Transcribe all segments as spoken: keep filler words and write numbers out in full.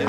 No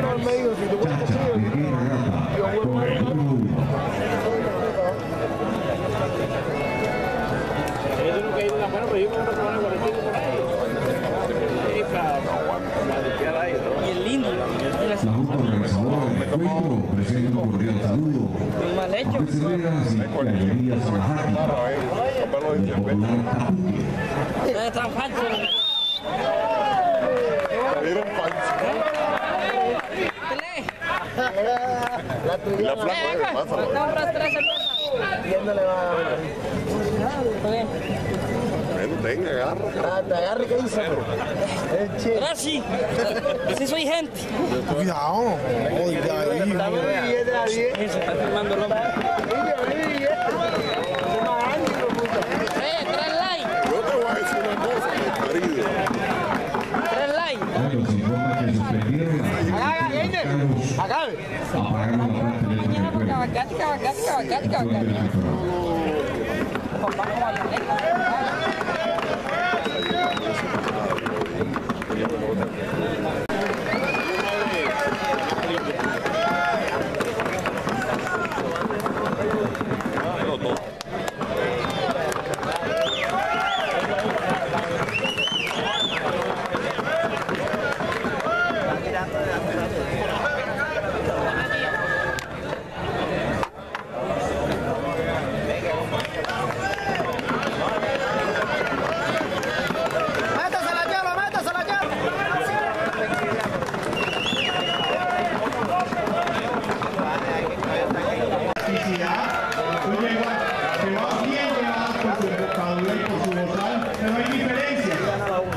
La placa venga, agarra. Te agarre que hice, pero. Gracias. Así soy gente. Cuidado. Se está filmando el hombre. Tres likes. Yo te voy a decir una cosa, querido. Tres likes. Haga, gente. Acabe. Cabacate, cabacate, cabacate, cabacate. Gracias.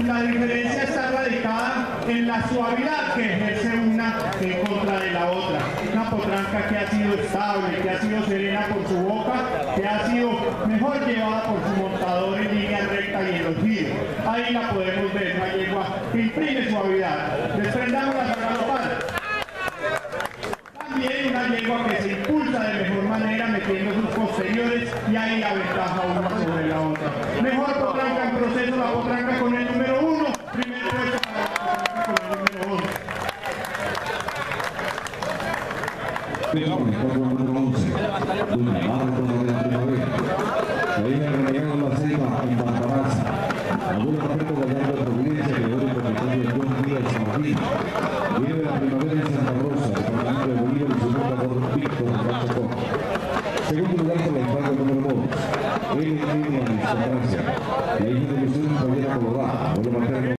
La hija de Lucía Javier Colorado.